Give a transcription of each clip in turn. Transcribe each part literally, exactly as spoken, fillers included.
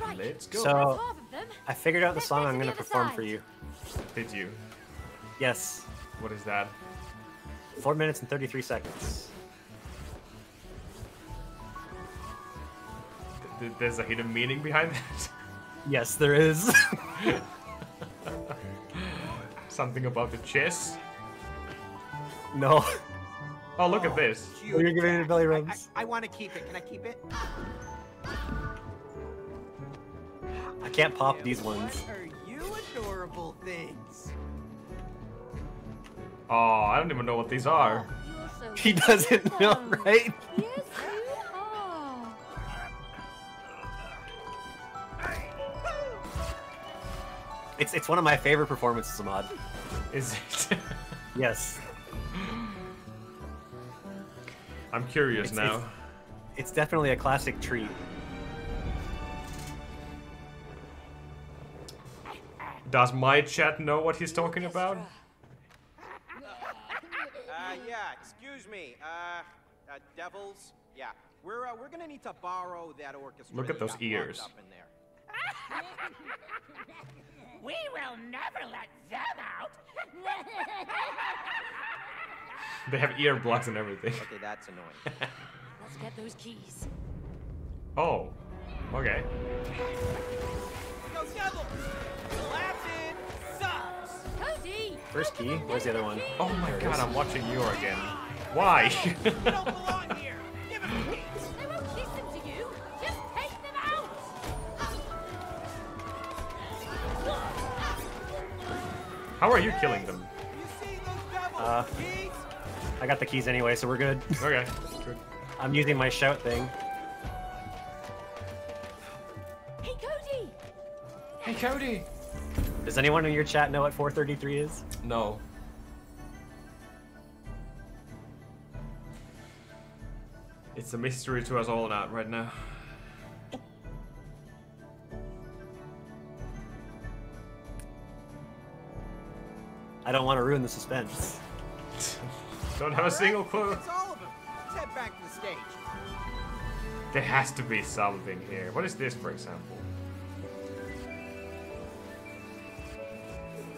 Right. Let's go. So, I figured out the song I'm going to perform for you. Did you? Yes. What is that? four minutes and thirty-three seconds. Th there's a hidden meaning behind that? Yes, there is. Something about the chest? No. Oh, look oh, at this. Oh, you're giving it belly rubs. I, I, I want to keep it. Can I keep it? I can't pop these ones. What are you adorable things? Oh, I don't even know what these are. So he doesn't beautiful. know, right? Yes, you are. It's, it's one of my favorite performances, Ahmad. Is it? Yes. I'm curious it's, now. It's, it's definitely a classic treat. Does my chat know what he's talking about? Uh, yeah, excuse me. Uh, uh devils. Yeah, we're uh, we're gonna need to borrow that orchestra. Look at those ears. Up in there. We will never let them out. They have ear blocks and everything. Okay, that's annoying. Let's get those keys. Oh, okay. Go devil! Latin sucks! Cozy! First key? Where's the other one? Oh my god, I'm watching you again. Why? You don't belong here! Give them the keys! They won't listen to you! Just take them out! How are you killing them? You see those devil uh, keys? I got the keys anyway, so we're good. Okay. Good. I'm using my shout thing. Hey, Cody! Hey, Cody! Does anyone in your chat know what four thirty-three is? No. It's a mystery to us all not right now. I don't want to ruin the suspense. Don't have a single clue. It's all of them. Let's head back to the stage. There has to be something here. What is this, for example?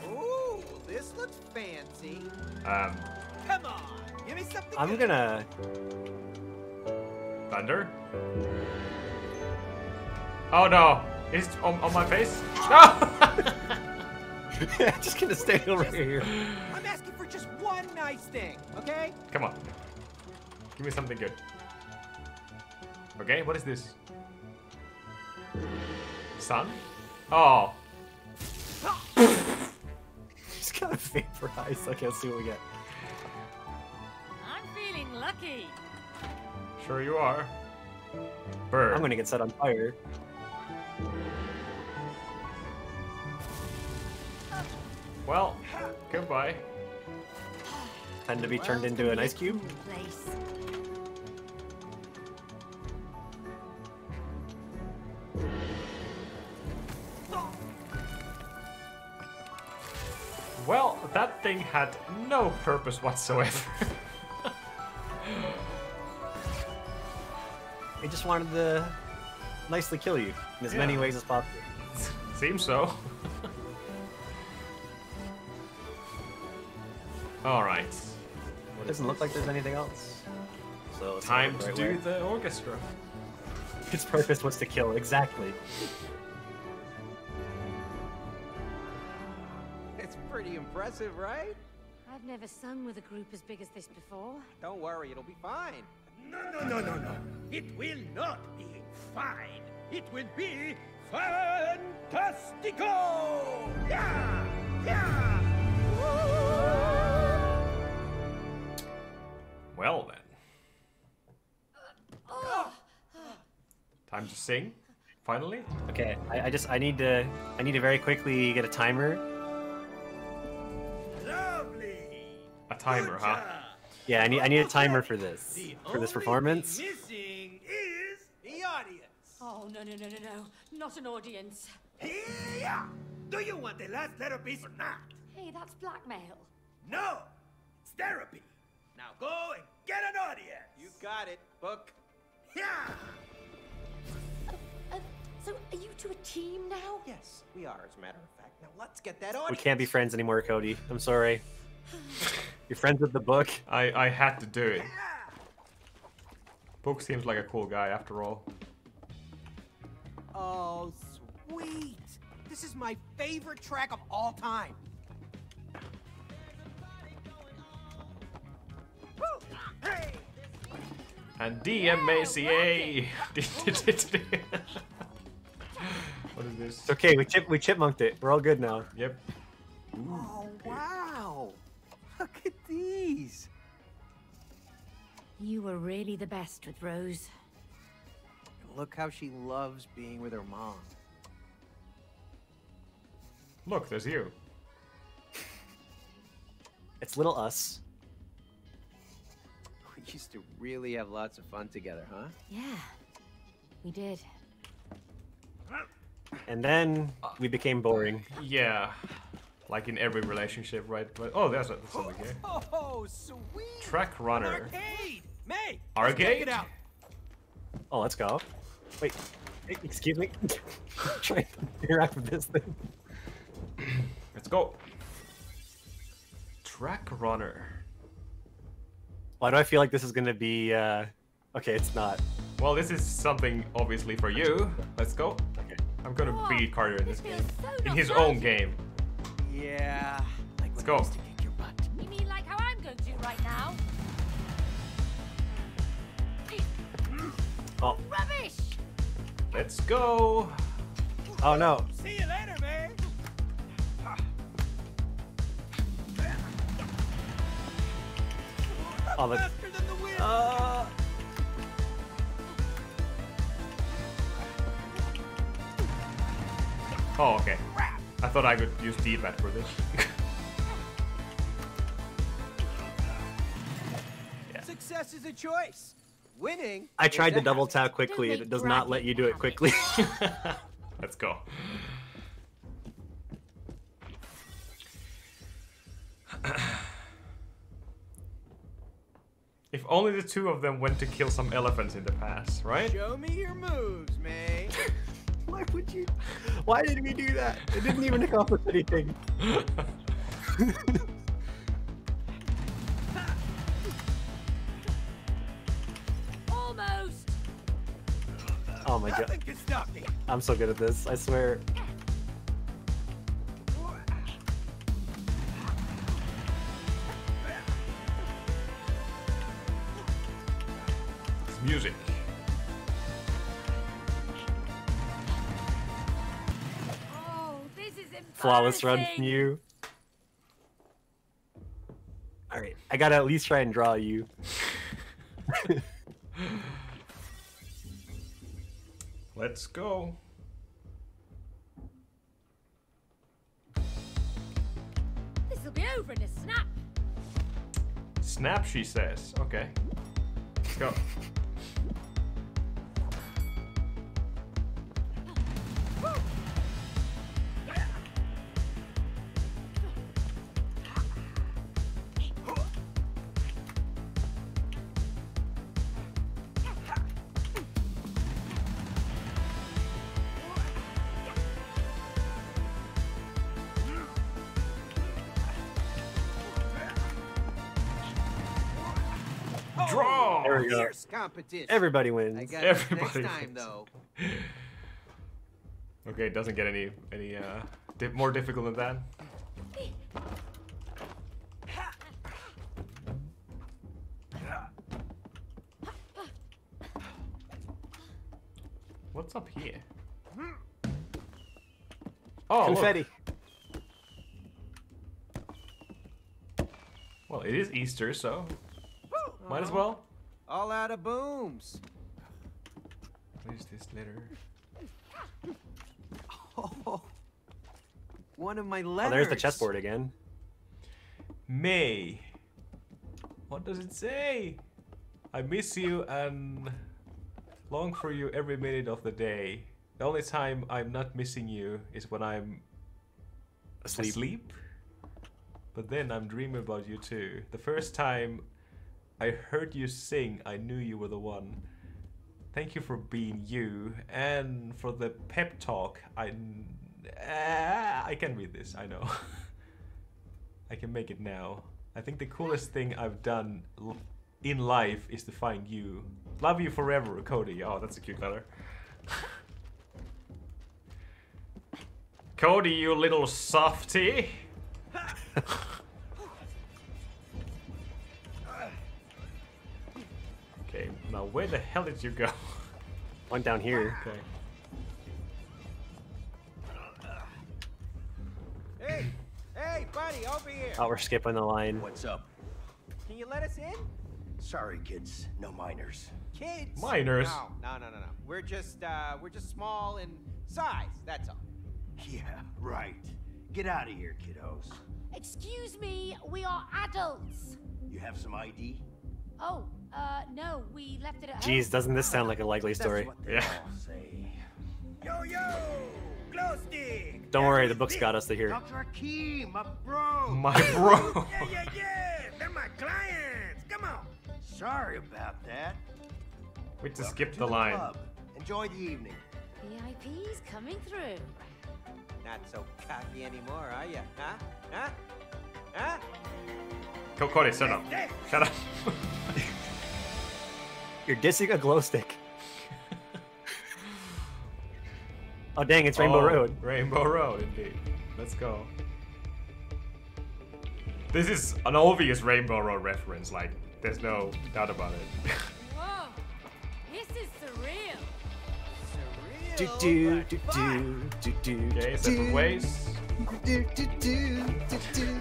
Ooh, this looks fancy. Um. Come on, give me something. I'm good. gonna. Thunder. Oh no! It's on, on my face. No! I'm just gonna stay over just... here. I'm asking for just one nice thing, okay? Come on. Give me something good. Okay, what is this? Sun? Oh. Just kind of vaporized. Okay, let's see what we get. I'm feeling lucky. Sure you are. Bird. I'm gonna get set on fire. Well, goodbye. Tend to be turned into an ice cube. Well, that thing had no purpose whatsoever. It just wanted to nicely kill you in as yeah. many ways as possible. Seems so. All right. It doesn't look like there's anything else. So it's time to do the orchestra. Its purpose was to kill, exactly. It's pretty impressive, right? I've never sung with a group as big as this before. Don't worry, it'll be fine. No, no, no, no, no. It will not be fine. It will be fantastico! Yeah! Yeah! Well then. Time to sing, finally. Okay, I, I just I need to I need to very quickly get a timer. Lovely. A timer, huh? Yeah, I need I need a timer for this for this performance. The only thing missing is the audience. Oh no no no no no! Not an audience. Yeah. Do you want the last little piece or not? Hey, that's blackmail. No, it's therapy. Now go and get an audience! You got it, Book. Yeah! Uh, uh, to a team now? Yes, we are, as a matter of fact. Now let's get that audience. We can't be friends anymore, Cody. I'm sorry. You're friends with the book. I, I had to do it. Book seems like a cool guy after all. Oh, sweet. This is my favorite track of all time. And D M A C A. What is this? It's okay, we chip we chipmunked it. We're all good now. Yep. Ooh, oh wow! Look at these. You were really the best with Rose. And look how she loves being with her mom. Look, there's you. It's little us. We used to really have lots of fun together, huh? Yeah, we did. And then we became boring. Yeah, like in every relationship, right? But oh, there's a, that's something here. Oh, sweet! Track runner. Arcade. May. Arcade. Out. Oh, let's go. Wait, excuse me. I'm trying to interact with this thing. Let's go. Track runner. Why do I feel like this is gonna be, uh... okay, it's not. Well, this is something obviously for you. Let's go. Okay. I'm gonna oh, beat Carter in this game. So in his bad. own game. Yeah. Like Let's go. Kick your butt. You mean like how I'm going to do right now? Oh. Rubbish! Let's go. Oh no. See you later, man. Oh, the... uh... oh, okay. I thought I could use D-pad for this. Yeah. Success is a choice. Winning. I tried to double tap quickly, and it does not let you do it quickly. Let's go. If only the two of them went to kill some elephants in the past, right? Show me your moves, man. Why would you? Why did we do that? It didn't even accomplish anything. Almost. Oh my god. Nothing can stop me. I'm so good at this, I swear. Music. Oh, this is flawless run from you. All right, I gotta at least try and draw you. Let's go. This'll be over in a snap. Snap, she says. Okay. Let's go. Competition. Everybody wins. I got Everybody next wins. Time, though. Okay, it doesn't get any any uh, di more difficult than that. What's up here? Oh, confetti. Look. Well, it is Easter, so might as well. All out of booms. What is this letter? Oh, one of my letters. Oh, there's the chessboard again. May. What does it say? I miss you and long for you every minute of the day. The only time I'm not missing you is when I'm asleep. asleep. But then I'm dreaming about you too. The first time I heard you sing, I knew you were the one. Thank you for being you and for the pep talk. I, uh, I can read this, I know. I can make it now. I think the coolest thing I've done in life is to find you. Love you forever, Cody. Oh, that's a cute letter. Cody, you little softy. Okay, now where the hell did you go? Went down here. Okay. Hey, hey, buddy, over here. Oh, we're skipping the line. What's up? Can you let us in? Sorry, kids, no minors. Kids? Minors? No, no, no, no, no. We're just, uh, we're just small in size. That's all. Yeah, right. Get out of here, kiddos. Excuse me, we are adults. You have some I D? Oh, uh, no, we left it at home. Jeez, doesn't this sound like a likely story? Yeah. Yo, yo, glow stick. Don't worry, the book's got us to here. Doctor Akeem, my bro. My bro. Yeah, yeah, yeah. They're my clients. Come on. Sorry about that. We just skipped the line. Club. Enjoy the evening. V I Ps coming through. Not so cocky anymore, are you? Huh? Huh? Huh? Go, Cody, shut up. Shut up. You're dissing a glow stick. Oh, dang, it's Rainbow oh, Road. Rainbow Road, indeed. Let's go. This is an obvious Rainbow Road reference, like, there's no doubt about it. Whoa, this is surreal. Do do do do do do. Okay, separate ways. Do do do do do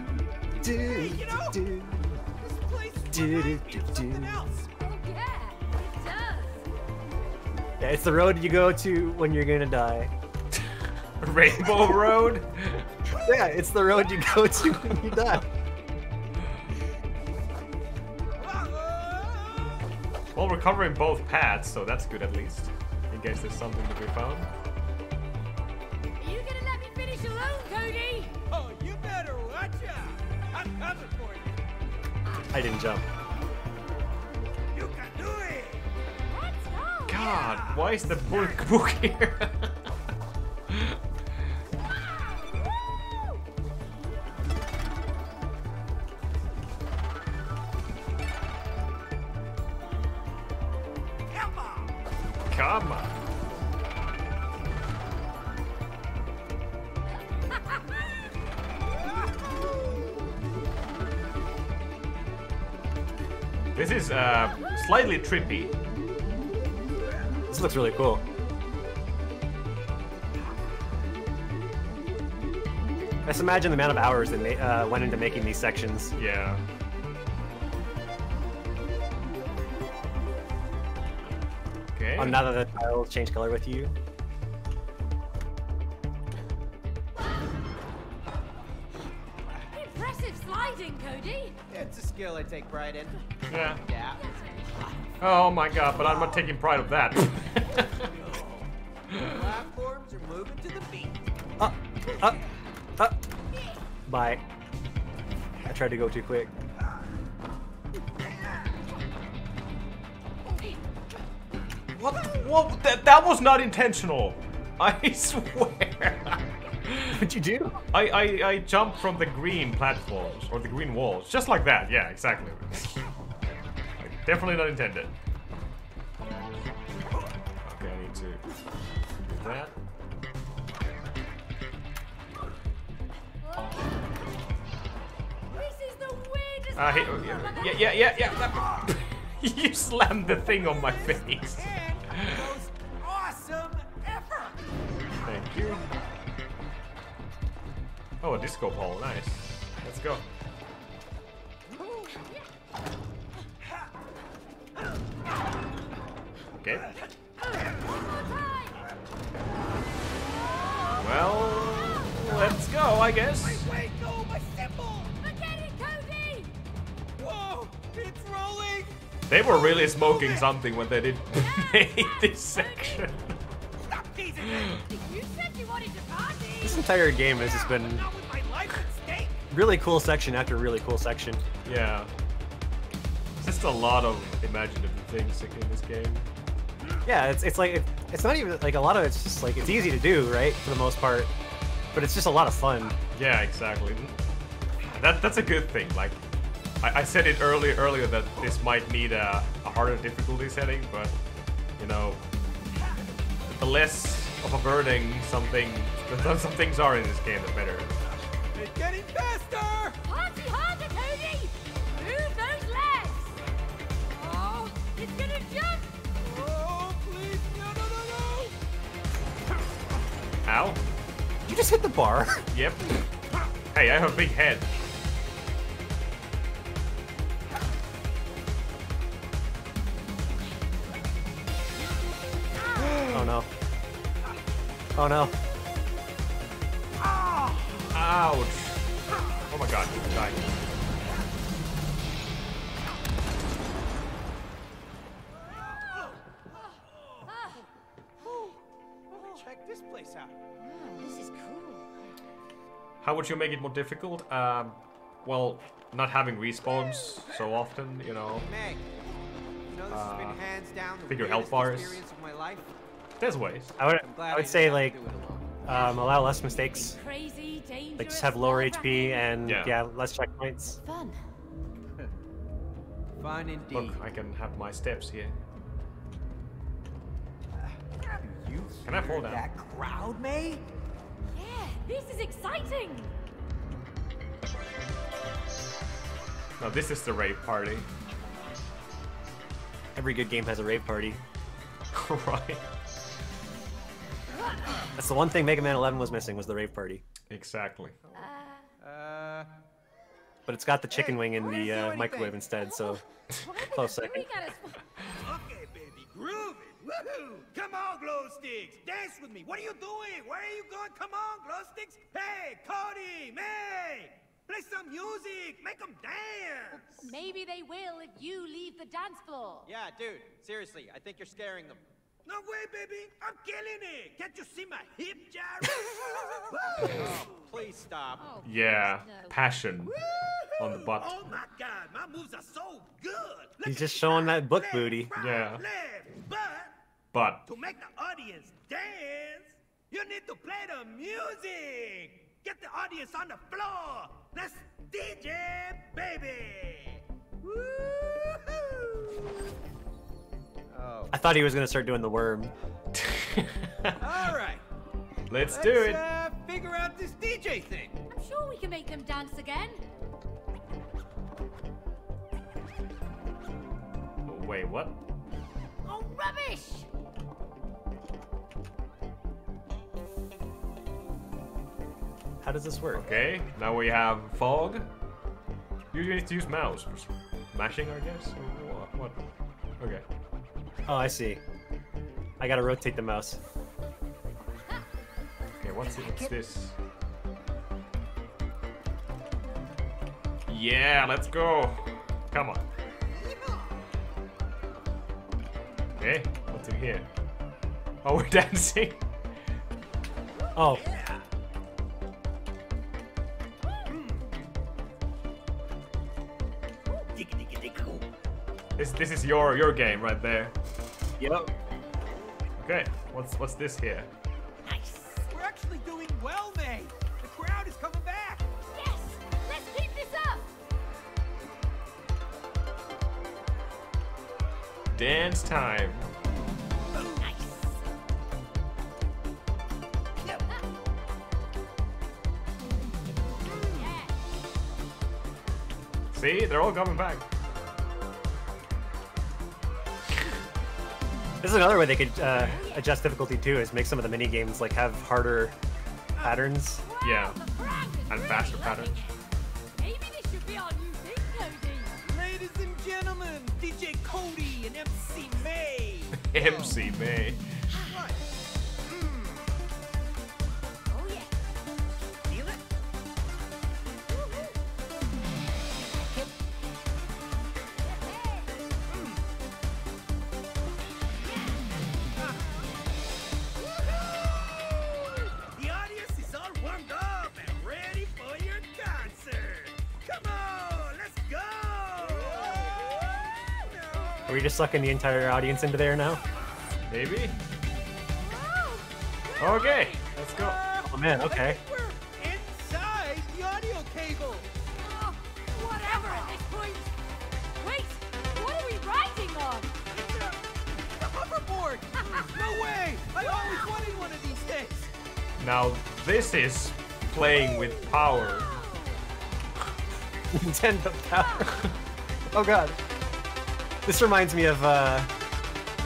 do. Hey, you know, this place reminds me of something else. Oh yeah, it does. Yeah, it's the road you go to when you're gonna die. Rainbow Road. Yeah, it's the road you go to when you die. Well, we're covering both paths, so that's good at least. I guess there's something to be found. Are you gonna let me finish alone, Cody? Oh, you better watch out! I'm coming for you! I didn't jump. You can do it! Let's go! God, yeah. Why is the book, book here? Come on. This is uh, slightly trippy. This looks really cool. Just imagine the amount of hours that uh, went into making these sections. Yeah. Oh, now that the tile will change color with you. Impressive sliding, Cody. It's a skill I take pride in. Yeah. Yeah. Oh my God! But I'm not taking pride of that. Platforms are moving to the beat. Up, up, up. Bye. I tried to go too quick. What? What? That, that was not intentional. I swear. What'd you do? I, I I jumped from the green platforms or the green walls, just like that. Yeah, exactly. Definitely not intended. Okay, I need to do that. This is the weirdest. Uh, he, yeah, yeah, yeah, yeah. yeah. You slammed the thing on my face. Most awesome effort. Thank you. Oh, a disco ball, nice. Let's go. Okay. Well, let's go, I guess. Wait, wait, no, my stipple. Forget it, Cody. Whoa, it's rolling. They were really smoking something when they did make this section. Stop teasing me! You said you wanted to party. This entire game has just been really cool section after really cool section. Yeah. Just a lot of imaginative things in this game. Yeah, it's it's like it, it's not even like a lot of it's just like it's easy to do, right, for the most part. But it's just a lot of fun. Yeah, exactly. That that's a good thing. Like I, I said it earlier earlier that this might need a, a harder difficulty setting, but you know, the less of a burden something some things are in this game, the better. It's getting faster! Party harder, Tony! Move those legs! Oh, it's gonna jump! Oh, please, no, no, no, no! Ow. You just hit the bar. Yep. Hey, I have a big head. Oh no. Oh no. Ouch. Oh my god, I'm dying. Check this place out. This is cool. How would you make it more difficult? Um, well, not having respawns so often, you know. Meg, you know, this has been hands down the figure health bars. There's ways. I would, I would say like um, allow less mistakes. Crazy, like just have lower H P and yeah, yeah less checkpoints. Fun. Fun indeed. Look, I can have my steps here. You can I fall down? That crowd, mate? Yeah, this is exciting. Now this is the rave party. Every good game has a rave party. Right. That's the one thing Mega Man eleven was missing, was the rave party. Exactly. Uh, but it's got the chicken wing in the uh, microwave instead, so close second. Okay, baby, groove it. Woohoo! Come on, glow sticks! Dance with me! What are you doing? Where are you going? Come on, glow sticks! Hey, Cody! May! Play some music! Make them dance! Maybe they will if you leave the dance floor. Yeah, dude. Seriously, I think you're scaring them. No way, baby! I'm killing it! Can't you see my hip gyro? Oh, please stop. Oh, yeah, no. Passion on the butt. Oh my god, my moves are so good! Look, he's just showing that book left, booty. Right, yeah. Left, but, but to make the audience dance, you need to play the music! Get the audience on the floor! Let's D J, baby! Woo-hoo! Oh. I thought he was gonna start doing the worm. All right, let's, let's do it. Uh, figure out this D J thing. I'm sure we can make them dance again. Oh, wait, what? Oh, rubbish! How does this work? Okay, now we have fog. You need to use mouse, mashing, I guess. Or what? What? Okay. Oh, I see. I gotta rotate the mouse. Okay, what's, it, what's this? Yeah, let's go! Come on. Okay, what's in here? Oh, we're dancing! Oh. This, this is your your game right there. Yep. Okay. What's what's this here? Nice. We're actually doing well, mate. The crowd is coming back. Yes. Let's keep this up. Dance time. Oh, nice. Yep. Yeah. See, they're all coming back. This is another way they could uh, adjust difficulty too, is make some of the mini games like have harder patterns. Yeah, and faster patterns. Maybe this should be our new thing, Cody. Ladies and gentlemen, D J Cody and M C May. M C May. Right. Mm. Oh yeah. Feel it? Are we just sucking the entire audience into there now? Maybe? Okay, let's go. Oh man, okay. We're inside the audio cable. Oh, whatever at this point. Wait, what are we riding on? It's a, it's a hoverboard. No way. I always wanted one of these things. Now this is playing with power. Nintendo Power. Oh god. This reminds me of uh,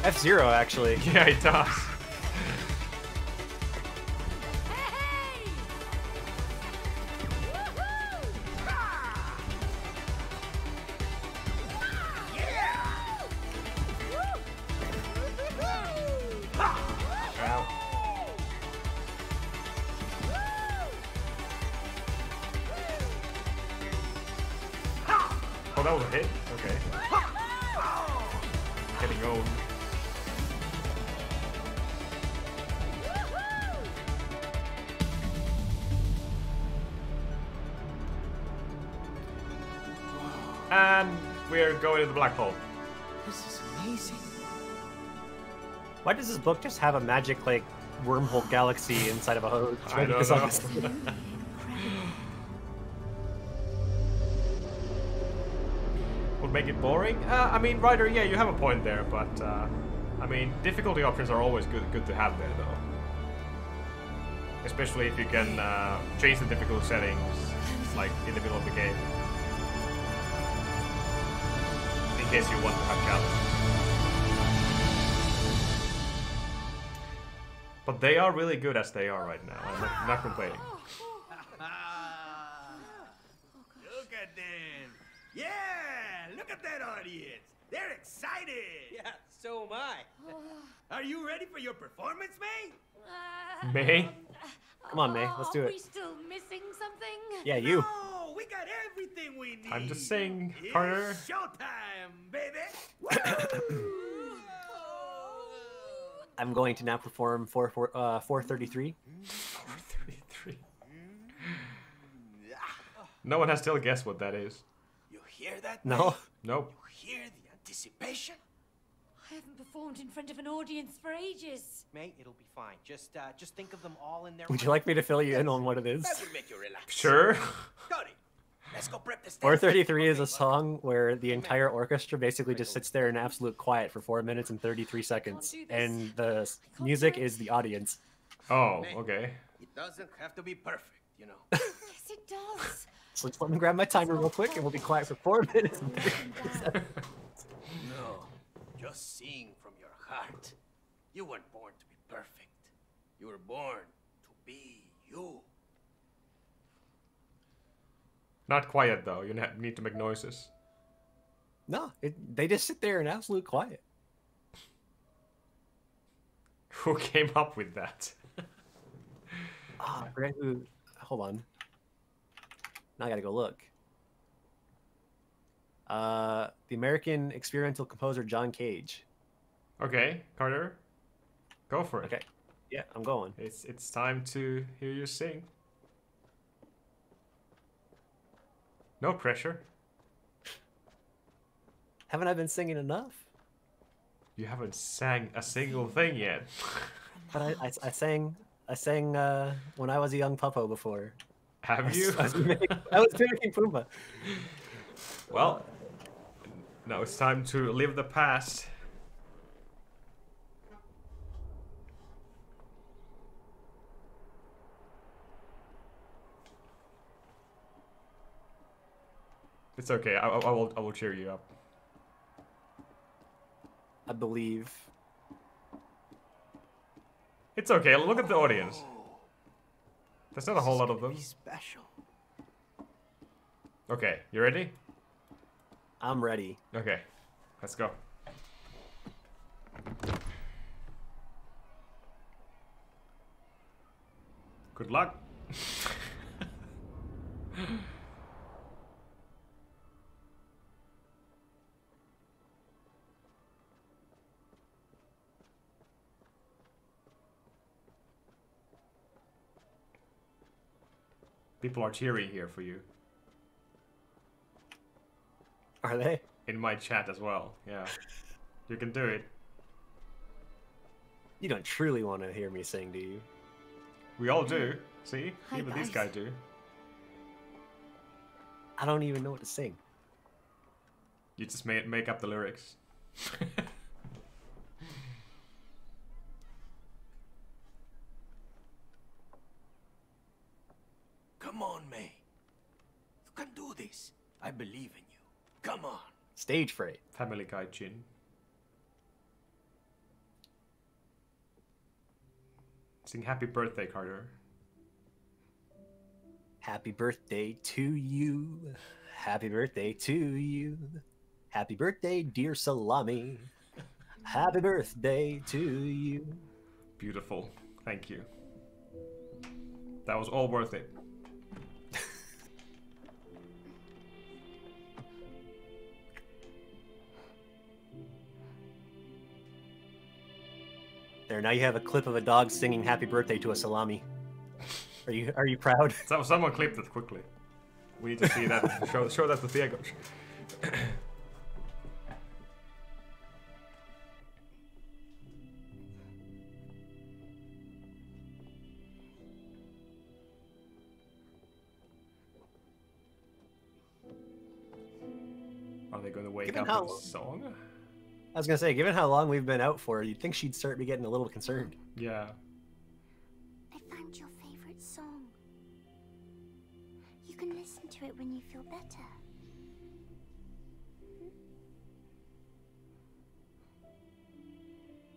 F-Zero actually. Yeah, it does. That was a hit? Okay. Getting old. And we're going to the black hole. This is amazing. Why does this book just have a magic, like, wormhole galaxy inside of a hose? I don't know. Make it boring? Uh, I mean, Ryder, yeah, you have a point there, but uh, I mean, difficulty options are always good good to have there, though. Especially if you can uh, change the difficulty settings, like in the middle of the game, in case you want to have challenges. But they are really good as they are right now. I'm not, not complaining. Look at them! Yeah! Look at that audience! They're excited! Yeah, so am I. Are you ready for your performance, May? Uh, May? Come on, May. Let's do it. Are we still missing something? Yeah, you. No, we got everything we need. Time to sing, Carter. It's showtime, baby! I'm going to now perform four thirty-three. four thirty-three. No one has to guess what that is. You hear that? No. Thing? Nope. You hear the anticipation? I haven't performed in front of an audience for ages. May, it'll be fine. Just, uh, just think of them all in their. Would you like me to fill you in on what it is? That would make you relax. Sure. Cody, let's go prep this. four thirty-three is a song where the entire orchestra basically just sits there in absolute quiet for four minutes and thirty-three seconds, and the music is the audience. Oh, okay. It doesn't have to be perfect, you know. Yes, it does. So just let me grab my timer real quick, and we'll be quiet for four minutes. No, just sing from your heart. You weren't born to be perfect. You were born to be you. Not quiet though. You need to make noises. No, it, they just sit there in absolute quiet. Who came up with that? Ah, oh, I forgot who. Hold on. Now I gotta go look. Uh, the American experimental composer John Cage. Okay, Carter, go for it. Okay, yeah, I'm going. It's it's time to hear you sing. No pressure. Haven't I been singing enough? You haven't sang a single thing yet. But I, I I sang I sang uh, when I was a young puppo before. Have you? I was mimicking Pumbaa. Well, now it's time to live the past. It's okay. I, I will. I will cheer you up. I believe. It's okay. Look at the audience. There's not a whole lot of them. Special. Okay, you ready? I'm ready. Okay, let's go. Good luck. People are cheering here for you. Are they? In my chat as well, yeah. You can do it. You don't truly want to hear me sing, do you? We all do. See? Hi, even guys. These guys do. I don't even know what to sing. You just made, make up the lyrics. Come on, May. You can do this. I believe in you. Come on. Stage fright. Family Guy Jin. Sing happy birthday, Carter. Happy birthday to you. Happy birthday to you. Happy birthday, dear Salami. Happy birthday to you. Beautiful. Thank you. That was all worth it. There, now you have a clip of a dog singing happy birthday to a salami. Are you are you proud? So, someone clipped it quickly. We need to see that. show, show that to Diego. Are they going to wake given up with a song? I was going to say, given how long we've been out for, you'd think she'd start be getting a little concerned. Yeah. I found your favorite song. You can listen to it when you feel better.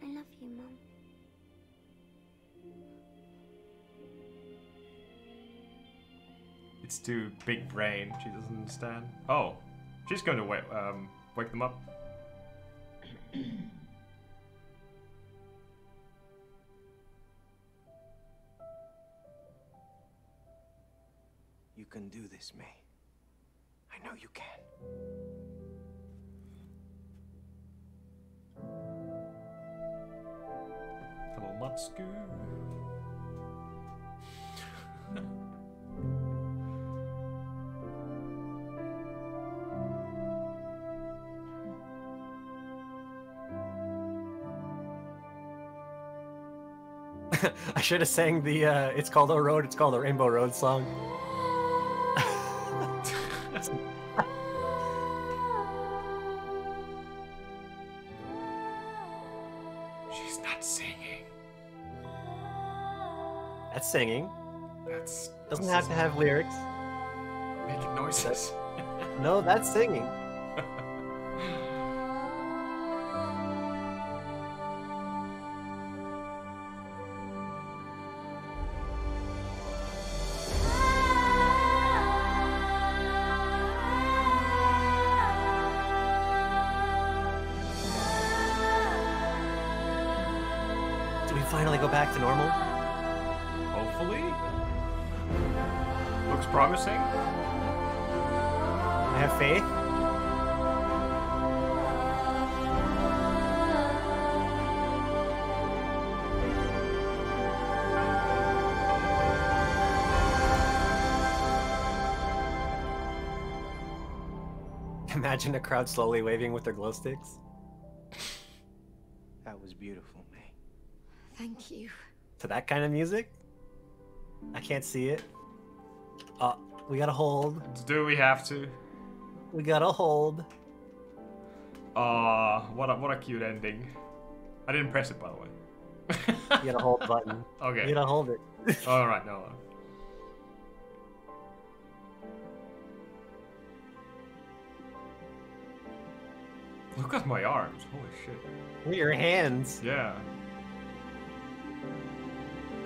I love you, Mom. It's too big brain. She doesn't understand. Oh, she's going to wake, um, wake them up. You can do this, May. I know you can. Hello, Matsuku. I should have sang the uh, It's Called a Road, It's Called a Rainbow Road song. She's not singing. That's singing. That's doesn't have to have lyrics. Making noises. No, that's singing. Finally go back to normal? Hopefully. Looks promising. I have faith. Imagine a crowd slowly waving with their glow sticks. That was beautiful, man. Thank you. To that kind of music? I can't see it. Uh, we gotta hold. Do we have to? We gotta hold. Uh, what a, what a cute ending. I didn't press it, by the way. You gotta hold the button. Okay. You gotta hold it. Alright, no. Look at my arms. Holy shit. Look at your hands. Yeah.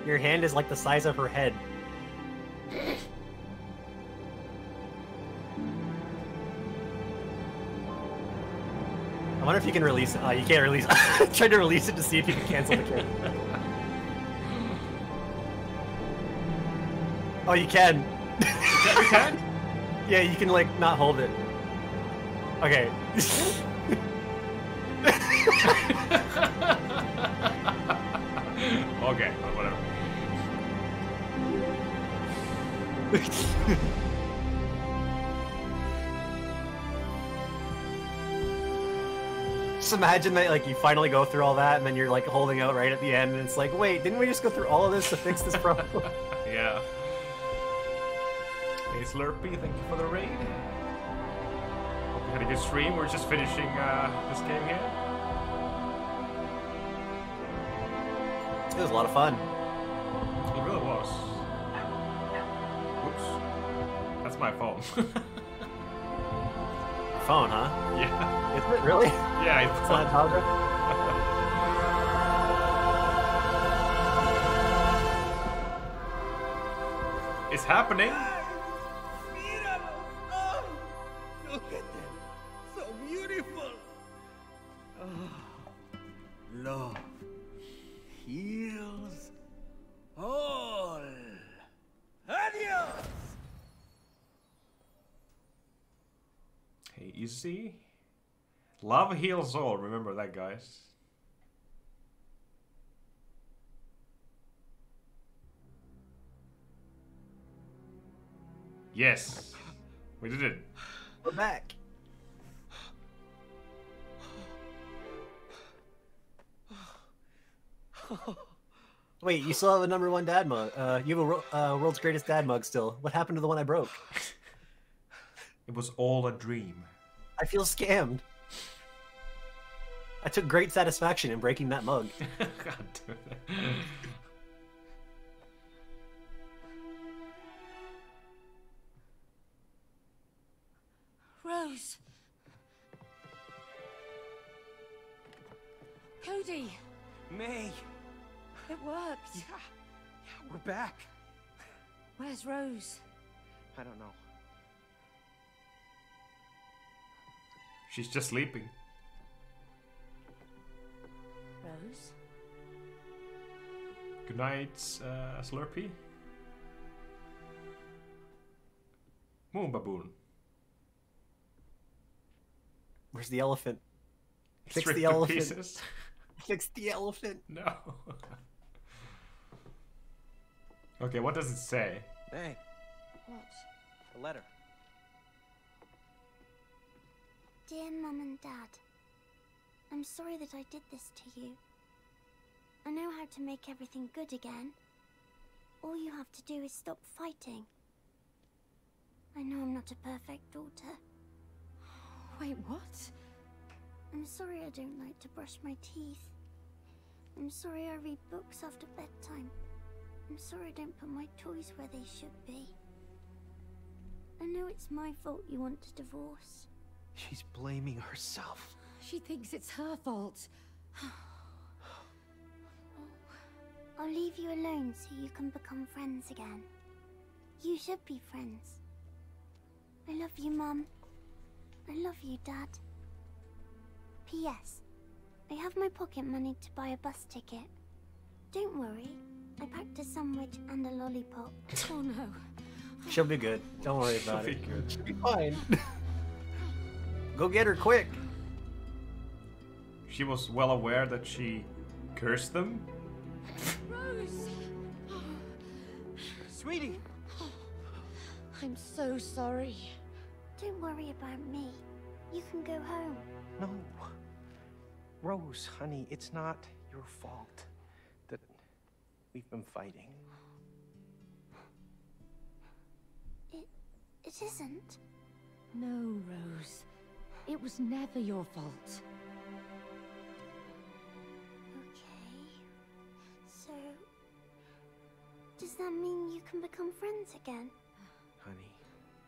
Your hand is like the size of her head. I wonder if you can release it. Oh, you can't release it. Try to release it to see if you can cancel the kid. Oh, you can. You can? Yeah, you can, like, not hold it. Okay. Okay, whatever. just imagine that, like, you finally go through all that, and then you're, like, holding out right at the end, and it's like, wait, didn't we just go through all of this to fix this problem? Yeah. Hey, Slurpee, thank you for the raid. Hope you had a good stream. We're just finishing uh, this game here. It was a lot of fun. It really was. Oops. That's my phone. Phone, huh? Yeah. Isn't it really? Yeah, it's, it's not Tundra. It's happening. Oh, look at them. So beautiful. Oh, love heals all. Adios. Easy. Love heals all. Remember that, guys. Yes. We did it. We're back. Wait, you still have a number one dad mug. Uh, you have a uh, world's greatest dad mug still. What happened to the one I broke? It was all a dream. I feel scammed. I took great satisfaction in breaking that mug. God damn it. Rose. Cody. May. It worked. Yeah. Yeah, we're back. Where's Rose? I don't know. She's just sleeping. Rose? Good night, uh, Slurpee. Moon Baboon. Where's the elephant? It's Fix the elephant. Pieces. Fix the elephant. No. Okay, what does it say? Hey. What? A letter. Dear Mum and Dad, I'm sorry that I did this to you. I know how to make everything good again. All you have to do is stop fighting. I know I'm not a perfect daughter. Wait, what? I'm sorry I don't like to brush my teeth. I'm sorry I read books after bedtime. I'm sorry I don't put my toys where they should be. I know it's my fault you want a divorce. She's blaming herself. She thinks it's her fault. I'll leave you alone so you can become friends again. You should be friends. I love you, Mum. I love you, Dad. P S. I have my pocket money to buy a bus ticket. Don't worry. I packed a sandwich and a lollipop. Oh, no. She'll be good. Don't worry about it. She'll be good. She'll be fine. Go get her quick! She was well aware that she cursed them. Rose! Sweetie! I'm so sorry. Don't worry about me. You can go home. No. Rose, honey, it's not your fault that we've been fighting. It, it isn't. No, Rose. It was never your fault. Okay. So, does that mean you can become friends again? Honey,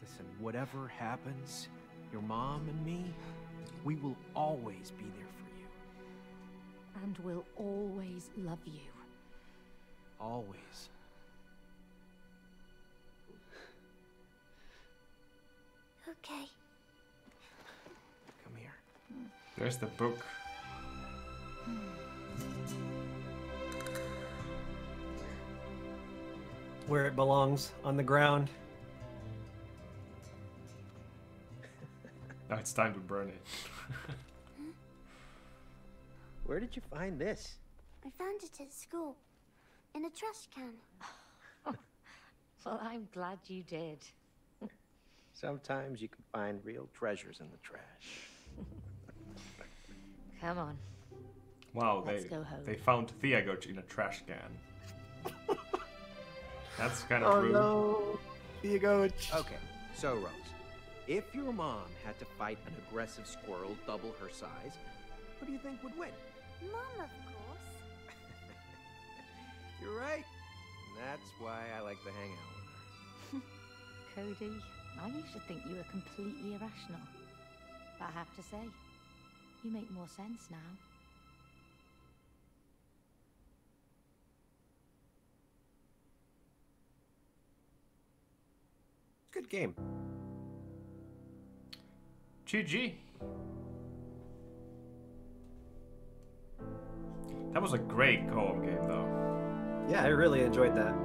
listen, whatever happens, your mom and me, we will always be there for you. And we'll always love you. Always. Okay. Come here. There's the book. Where it belongs, on the ground. Now it's time to burn it. Where did you find this? I found it at school. In a trash can. Well, I'm glad you did. Sometimes you can find real treasures in the trash. Come on. Wow, Let's they go home. They found Theagoch in a trash can. That's kind of oh, rude. No. Theagoch. Okay, so Rose, if your mom had to fight an aggressive squirrel double her size, who do you think would win? Mom, of course. You're right. That's why I like to hang out with her. Cody, I used to think you were completely irrational. But I have to say, you make more sense now. Good game. G G. That was a great co-op game, though. Yeah, I really enjoyed that.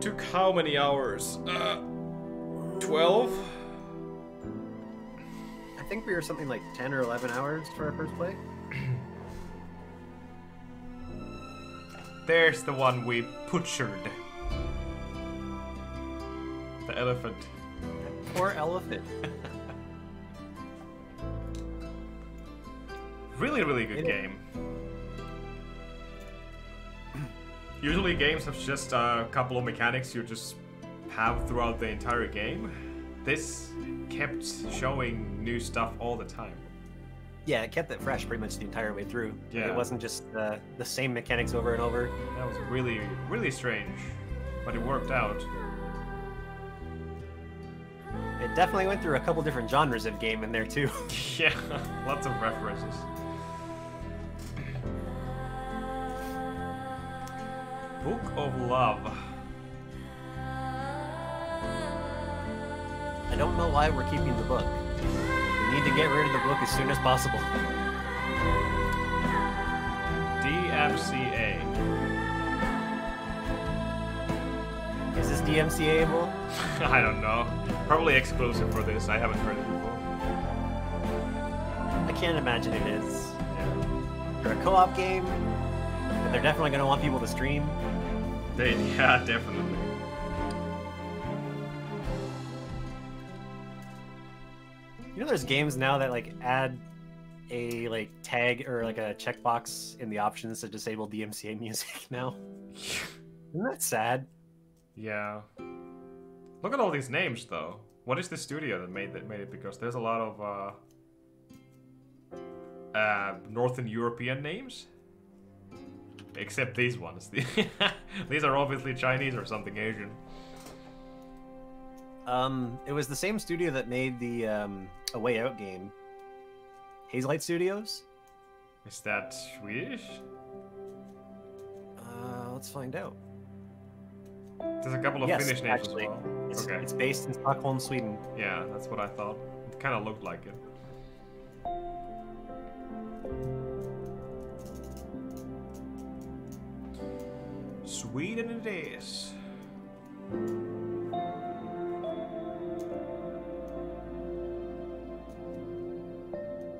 Took how many hours? Uh, twelve? I think we were something like ten or eleven hours for our first play. There's the one we butchered. The elephant. Poor elephant. Really, really good game. Usually games have just a couple of mechanics you just have throughout the entire game. This kept showing new stuff all the time. Yeah, it kept it fresh pretty much the entire way through. Yeah. It wasn't just uh, the same mechanics over and over. That was really, really strange, but it worked out. It definitely went through a couple different genres of game in there too. Yeah, lots of references. Book of Love. I don't know why we're keeping the book. We need to get rid of the book as soon as possible. D M C A. Is this D M C A-able? I don't know. Probably exclusive for this. I haven't heard it before. I can't imagine it is. Yeah. They're a co-op game, but they're definitely going to want people to stream. They, yeah, definitely. You know, there's games now that like add a like tag or like a checkbox in the options to disable D M C A music now. Isn't that sad? Yeah. Look at all these names, though. What is the studio that made that made it? Because there's a lot of uh, uh, Northern European names, except these ones. These are obviously Chinese or something Asian. Um, it was the same studio that made the um, A Way Out game. Hazelight Studios? Is that Swedish? Uh, let's find out. There's a couple of yes, Finnish names actually. As well. It's, okay. It's based in Stockholm, Sweden. Yeah, that's what I thought. It kind of looked like it. Sweden it is.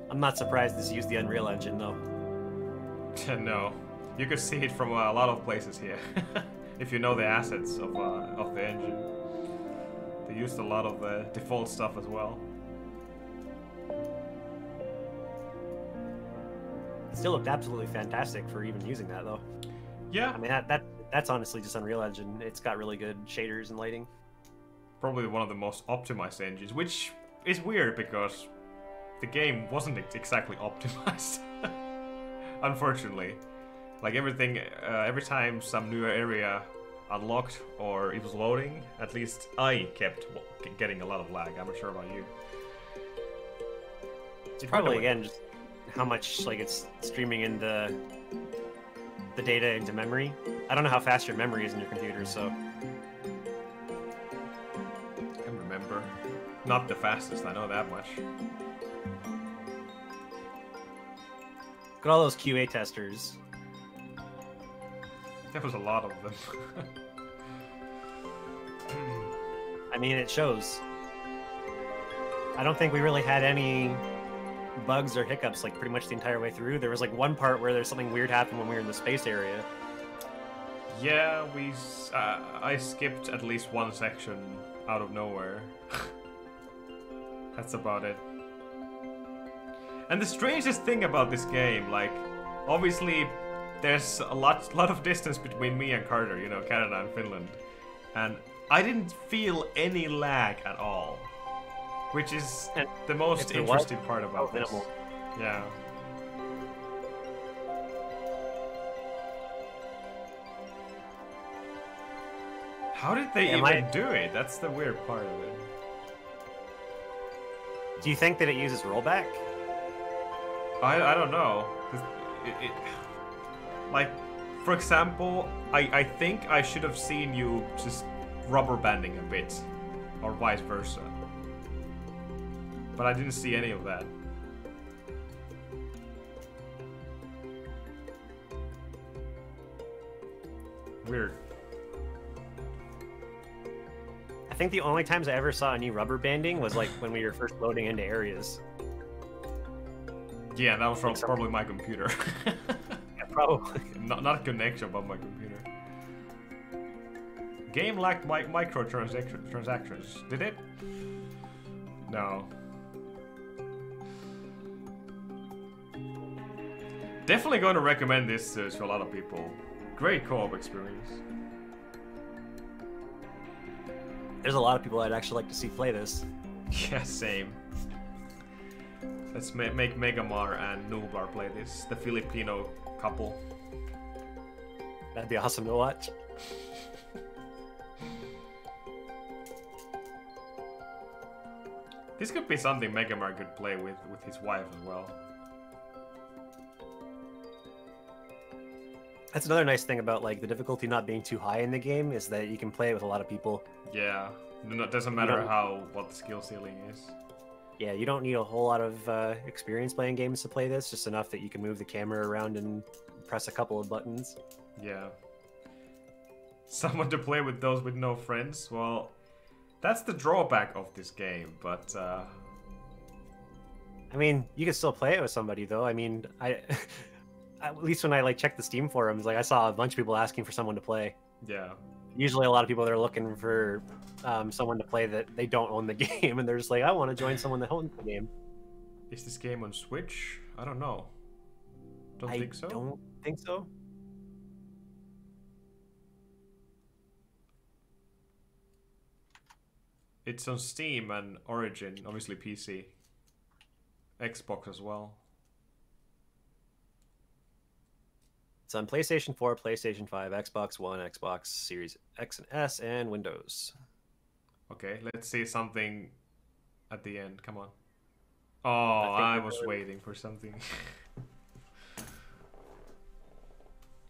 I'm not surprised this used the Unreal Engine, though. No, you could see it from a lot of places here. If you know the assets of, uh, of the engine. They used a lot of the default stuff as well. It still looked absolutely fantastic for even using that, though. Yeah. I mean, that, that that's honestly just Unreal Engine. It's got really good shaders and lighting. Probably one of the most optimized engines, which is weird because the game wasn't exactly optimized. Unfortunately. Like everything, uh, every time some new area unlocked or it was loading, at least I kept getting a lot of lag. I'm not sure about you. It's probably again just how much like it's streaming in the the data into memory. I don't know how fast your memory is in your computer, so. I can remember, not the fastest. I know that much. Look at all those Q A testers. There was a lot of them. I mean, it shows. I don't think we really had any bugs or hiccups like pretty much the entire way through. There was like one part where there's something weird happened when we were in the space area. Yeah, we. Uh, I skipped at least one section out of nowhere. that's about it. And the strangest thing about this game, like, obviously there's a lot, lot of distance between me and Carter, you know, Canada and Finland. And I didn't feel any lag at all, which is and the most interesting part about this. Minimal. Yeah. How did they Am even I... do it? That's the weird part of it. Do you think that it uses rollback? I, I don't know. It, it, like, for example, I, I think I should have seen you just rubber banding a bit, or vice versa. But I didn't see any of that. Weird. I think the only times I ever saw any rubber banding was like when we were first loading into areas. Yeah, that was from probably my computer. Yeah, probably. Not, not a connection, but my computer. Game lacked mi microtransactions. Transactions. Did it? No. Definitely going to recommend this to a lot of people. Great co-op experience. There's a lot of people I'd actually like to see play this. Yeah, same. Let's ma make Megamar and Nublar play this. The Filipino couple. That'd be awesome to watch. This could be something Megamar could play with, with his wife as well. That's another nice thing about like the difficulty not being too high in the game is that you can play it with a lot of people. Yeah, it doesn't matter how what the skill ceiling is. Yeah, you don't need a whole lot of uh, experience playing games to play this, just enough that you can move the camera around and press a couple of buttons. Yeah. Someone to play with those with no friends? Well, that's the drawback of this game, but... Uh... I mean, you can still play it with somebody, though. I mean, I... At least when I like checked the Steam forums, like I saw a bunch of people asking for someone to play. Yeah. Usually a lot of people that are looking for um, someone to play that they don't own the game, and they're just like, I want to join someone that owns the game. Is this game on Switch? I don't know. Don't I think so? I don't think so. It's on Steam and Origin, obviously P C. Xbox as well. It's on PlayStation four, PlayStation five, Xbox one, Xbox Series X and S, and Windows. Okay, let's see something at the end. Come on. Oh, I, I was waiting for something.